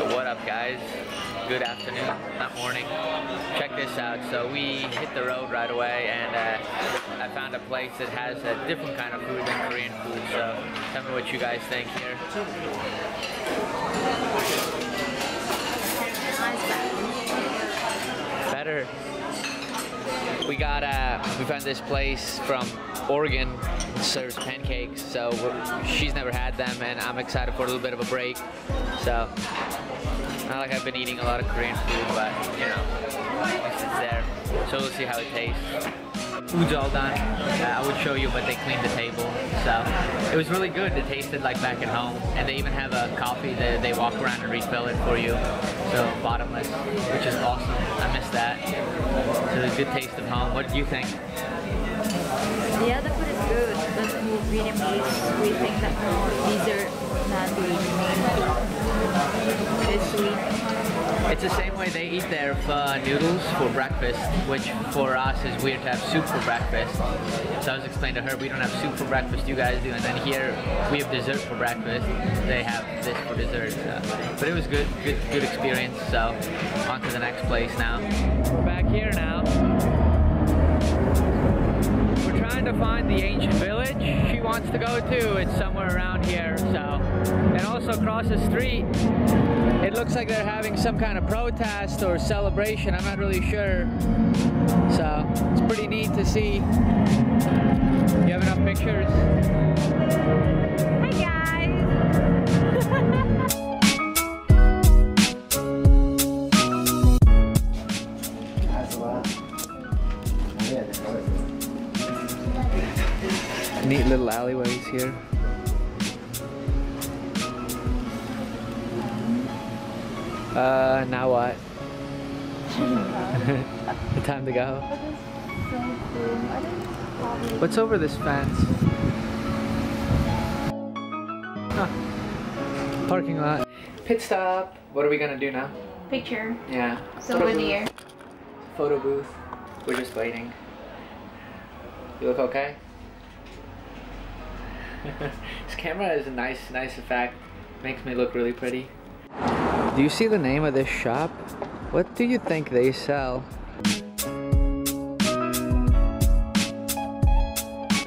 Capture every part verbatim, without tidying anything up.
Yo, what up guys? Good afternoon, not morning. Check this out. So we hit the road right away and uh, I found a place that has a different kind of food than Korean food. So tell me what you guys think here. Better. We got uh, we found this place from Oregon, serves pancakes, so we're, she's never had them and I'm excited for a little bit of a break. So, not like I've been eating a lot of Korean food, but you know, it's there. So we'll see how it tastes. Food's all done. Uh, I would show you, but they cleaned the table. So, it was really good. It tasted like back at home. And they even have a coffee that they walk around and refill it for you. So, bottomless, which is awesome. I miss that. So, it's a good taste of home. What do you think? Yeah, the food is good. The food really makes we think that more dessert than the it's sweet. It's the same way they eat their uh, noodles for breakfast, which for us is weird to have soup for breakfast. So I was explaining to her, we don't have soup for breakfast, you guys do. And then here we have dessert for breakfast. They have this for dessert. So. But it was good, good, good experience. So on to the next place now. We're back here now. We're trying to find the ancient village she wants to go to. It's somewhere around here, so. And also across the street, it looks like they're having some kind of protest or celebration. I'm not really sure. So, it's pretty neat to see. You have enough pictures? Hey guys! Neat little alleyways here. Uh, now what? The time to go. What's over this fence? Huh. Parking lot. Pit stop. What are we gonna do now? Picture. Yeah. Souvenir. Photo booth. We're just waiting. You look okay? This camera is a nice, nice effect. Makes me look really pretty. Do you see the name of this shop? What do you think they sell?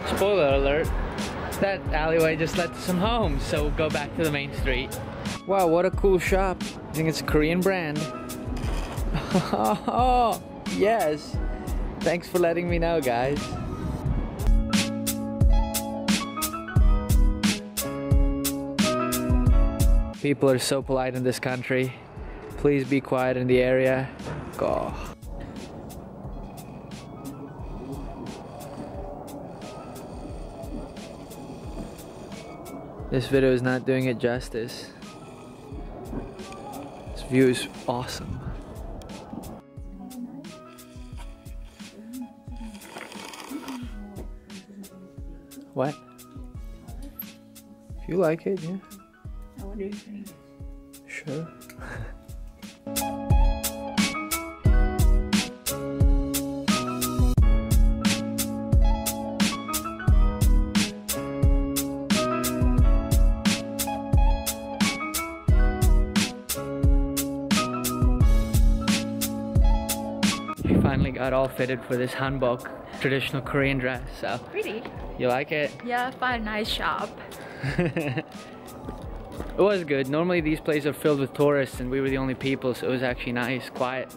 Spoiler alert, that alleyway just led to some homes, so we'll go back to the main street. Wow, what a cool shop. I think it's a Korean brand. Oh, yes. Thanks for letting me know, guys. People are so polite in this country. Please be quiet in the area. Go. This video is not doing it justice. This view is awesome. What? If you like it, yeah. What do you think? Sure. She finally got all fitted for this hanbok, traditional Korean dress. So pretty. You like it? Yeah, fine, nice shop. It was good. Normally these places are filled with tourists and we were the only people, so it was actually nice, quiet.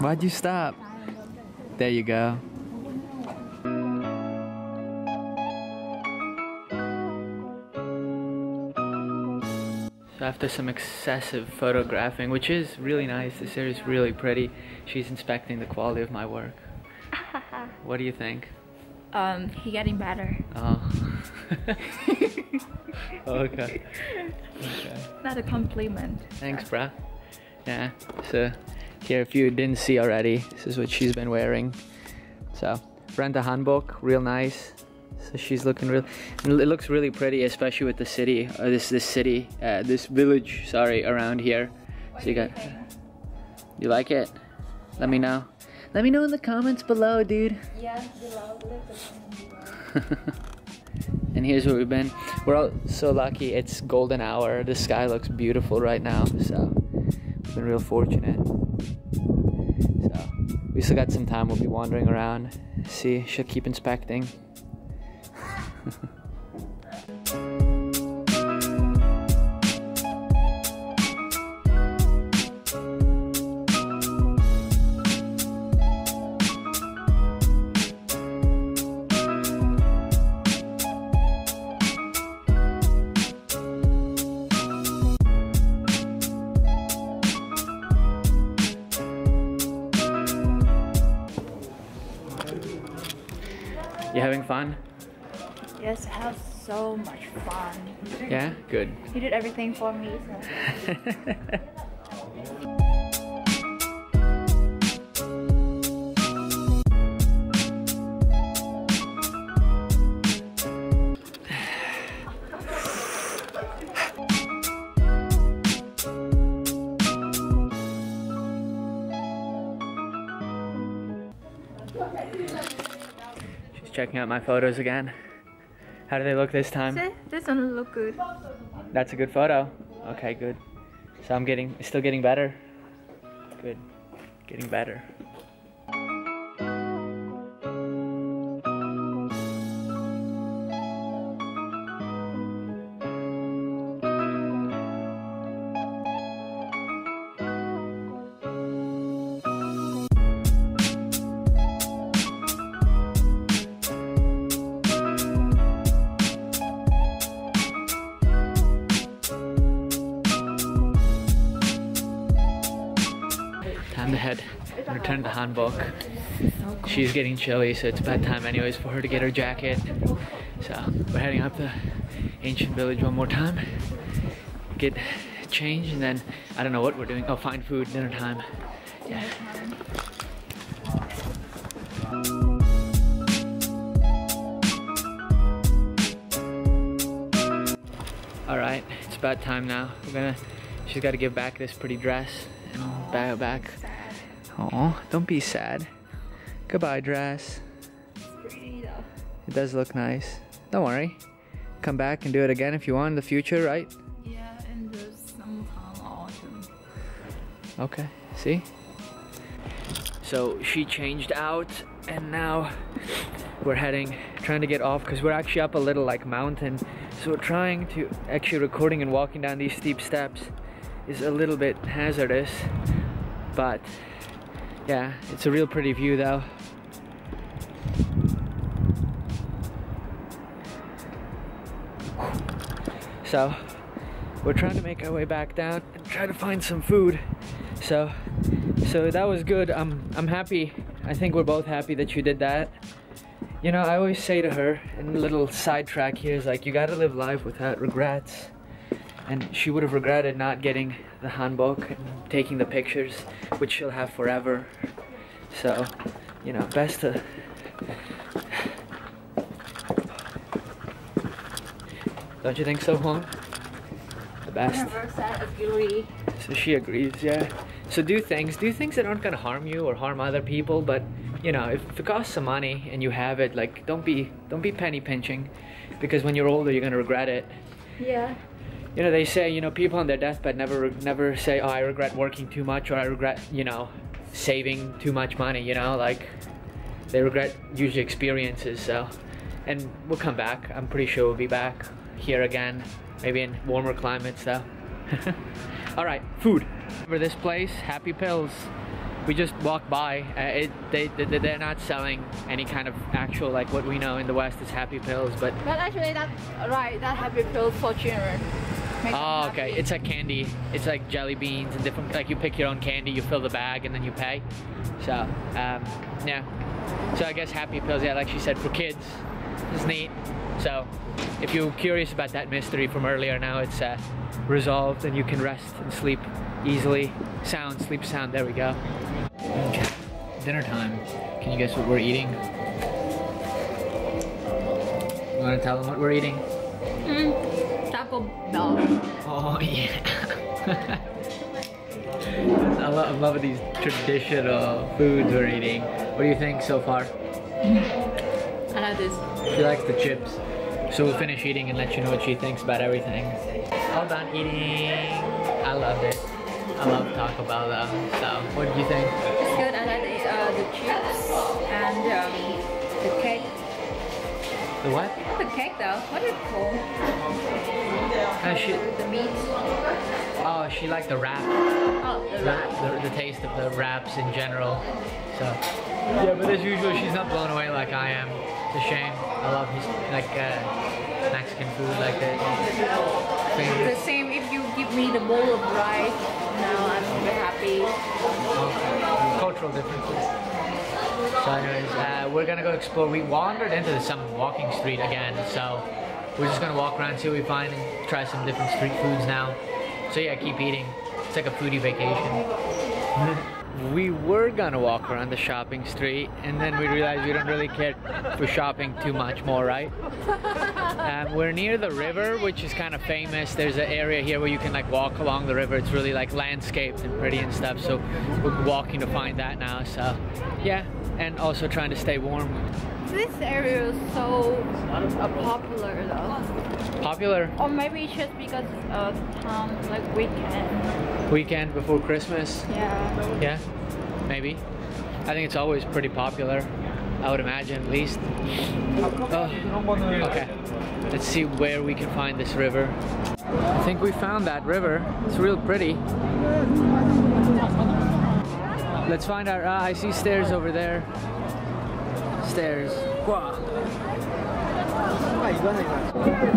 Why'd you stop? There you go. So after some excessive photographing, which is really nice, this area is really pretty, she's inspecting the quality of my work. What do you think? Um, you're getting better. Oh. Okay. Okay. Not a compliment. Thanks, bruh. Yeah, so here, if you didn't see already, this is what she's been wearing. So, rent a hanbok, real nice. So she's looking real. It looks really pretty, especially with the city, or this this city, uh, this village, sorry, around here. So you got. You like it? Let me know. Let me know in the comments below, dude. Yeah, below. And here's where we've been. We're all so lucky. It's golden hour. The sky looks beautiful right now. So we've been real fortunate. So we still got some time. We'll be wandering around. See, she'll keep inspecting. You having fun? Yes, I have so much fun. Yeah? Good. You did everything for me. So. She's checking out my photos again. How do they look this time? This one look good. That's a good photo. Okay, good. So I'm getting, still getting better. Good, getting better. Time to head, return to Hanbok. She's getting chilly, so it's bad time anyways for her to get her jacket. So we're heading up the ancient village one more time, get changed, and then I don't know what we're doing. Oh, find food, dinner time. Yeah. All right, it's about time now. We're gonna. She's got to give back this pretty dress. Bow back. Oh, don't be sad. Goodbye, dress. It's pretty though. It does look nice. Don't worry. Come back and do it again if you want in the future, right? Yeah, in the sometime autumn. Okay. See. So she changed out, and now we're heading, trying to get off because we're actually up a little like mountain. So we're trying to actually recording and walking down these steep steps is a little bit hazardous. But yeah, it's a real pretty view though. So we're trying to make our way back down and try to find some food. So so that was good. I'm I'm happy. I think we're both happy that you did that. You know, I always say to her, and a little sidetrack here is like, you gotta live life without regrets. And she would have regretted not getting the hanbok and taking the pictures, which she'll have forever. So, you know, best to don't you think so, Hung? The best. I agree. So she agrees, yeah. So do things, do things that aren't gonna harm you or harm other people, but you know, if, if it costs some money and you have it, like don't be don't be penny pinching, because when you're older you're gonna regret it. Yeah. You know, they say, you know, people on their deathbed never never say, oh, I regret working too much, or I regret, you know, saving too much money, you know, like they regret usually experiences. So, and we'll come back. I'm pretty sure we'll be back here again, maybe in warmer climates though. All right, food. Remember this place, Happy Pills. We just walked by. Uh, it, they, they, they're not selling any kind of actual, like what we know in the West is Happy Pills, but... But actually that's right, that Happy Pills for children. Oh, okay. It's like candy. It's like jelly beans and different, like you pick your own candy, you fill the bag and then you pay. So, um, yeah. So I guess Happy Pills, yeah, like she said, for kids. It's neat. So if you're curious about that mystery from earlier, now it's uh, resolved and you can rest and sleep easily. Sound, sleep sound, there we go. Dinner time. Can you guess what we're eating? want to tell them what we're eating? Mm, Taco Bell. Oh yeah. I love, I love these traditional foods we're eating. What do you think so far? I love this. She likes the chips. So we'll finish eating and let you know what she thinks about everything. All done eating. I loved it. I love Taco Bell though. So what do you think? It's good. I like the, uh, the chips and um, the cake. The what? Not the cake though. What is it called? Uh, she, the meat. Oh, she liked the wrap. Oh, the wrap. The, the, the taste of the wraps in general. So, yeah, but as usual, she's not blown away like I am. It's a shame. I love his, like uh, Mexican food like that. It's the same if you give me the bowl of rice. Now I'm very happy. Okay. Cultural differences. So anyways, uh, we're gonna go explore. We wandered into some walking street again, so we're just gonna walk around, see what we find, and try some different street foods now. So yeah, keep eating. It's like a foodie vacation. We were gonna walk around the shopping street, and then we realized we don't really care for shopping too much more, right? Um, we're near the river, which is kind of famous. There's an area here where you can like walk along the river. It's really like landscaped and pretty and stuff, so we're walking to find that now, so yeah. And also trying to stay warm. This area is so uh, popular though. Popular? Or maybe it's just because of um, like weekend. Weekend before Christmas? Yeah. Yeah, maybe. I think it's always pretty popular. I would imagine at least. Oh. Okay, let's see where we can find this river. I think we found that river. It's real pretty. Let's find out. Ah, I see stairs over there. Stairs. Wow.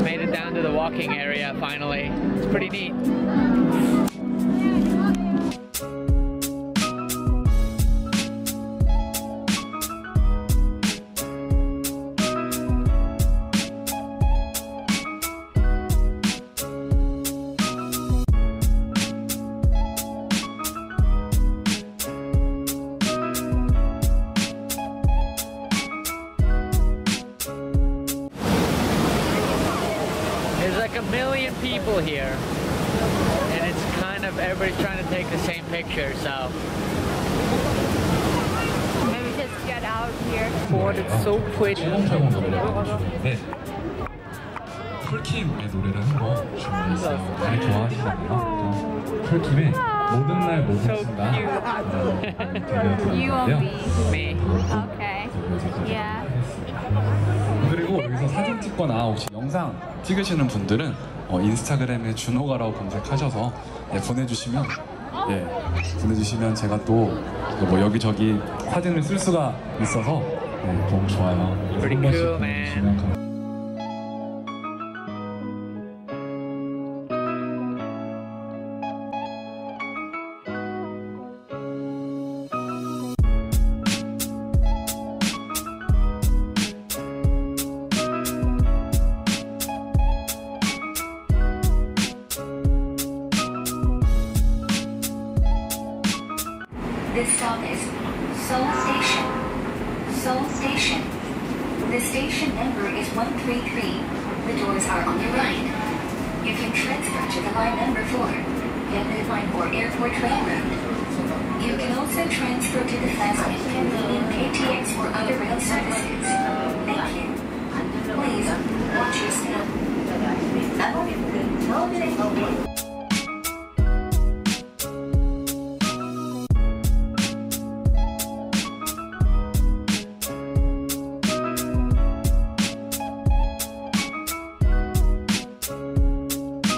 Made it down to the walking area finally. It's pretty neat. A million people here, and it's kind of everybody's trying to take the same picture, so maybe just get out here. God, it's so pretty. So cute. You will be me. Okay. Yeah. 그리고 여기서 사진 찍거나 혹시 영상 찍으시는 분들은 어, 인스타그램에 준호가라고 검색하셔서 예, 보내주시면 예, 보내주시면 제가 또 뭐 여기저기 사진을 쓸 수가 있어서 예, 너무 좋아요. Pretty cool, man. This stop is Seoul Station. Seoul Station. The station number is one three three. The doors are on your right. You can transfer to the line number four, get the line or airport railroad. You can also transfer to the fast and convenient K T X or other rail services. Thank you. Please watch your step.